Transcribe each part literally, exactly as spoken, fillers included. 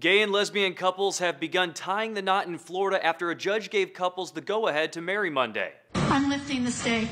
Gay and lesbian couples have begun tying the knot in Florida after a judge gave couples the go-ahead to marry Monday. I'm lifting this day.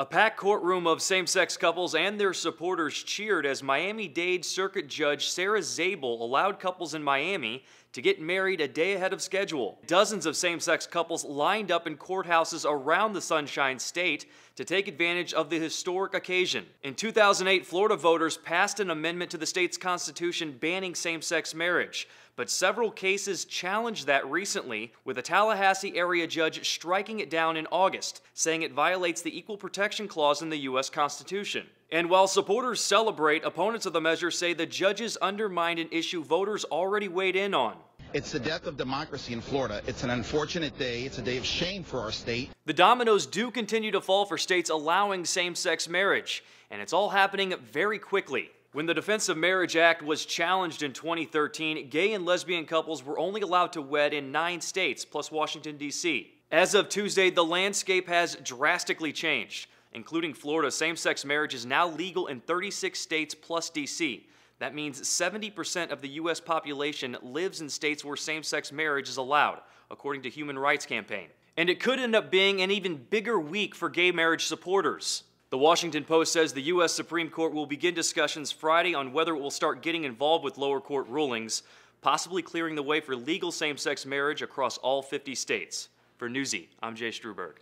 A packed courtroom of same-sex couples and their supporters cheered as Miami-Dade Circuit Judge Sarah Zabel allowed couples in Miami to get married a day ahead of schedule. Dozens of same-sex couples lined up in courthouses around the Sunshine State to take advantage of the historic occasion. In two thousand eight, Florida voters passed an amendment to the state's constitution banning same-sex marriage, but several cases challenged that recently, with a Tallahassee area judge striking it down in August, saying it violates the Equal Protection Clause in the U S Constitution. And while supporters celebrate, opponents of the measure say the judges undermined an issue voters already weighed in on. It's the death of democracy in Florida. It's an unfortunate day. It's a day of shame for our state. The dominoes do continue to fall for states allowing same-sex marriage, and it's all happening very quickly. When the Defense of Marriage Act was challenged in twenty thirteen, gay and lesbian couples were only allowed to wed in nine states, plus Washington, D C As of Tuesday, the landscape has drastically changed. Including Florida, same-sex marriage is now legal in thirty-six states plus D C That means seventy percent of the U S population lives in states where same-sex marriage is allowed, according to Human Rights Campaign. And it could end up being an even bigger week for gay marriage supporters. The Washington Post says the U S Supreme Court will begin discussions Friday on whether it will start getting involved with lower court rulings, possibly clearing the way for legal same-sex marriage across all fifty states. For Newsy, I'm Jay Struberg.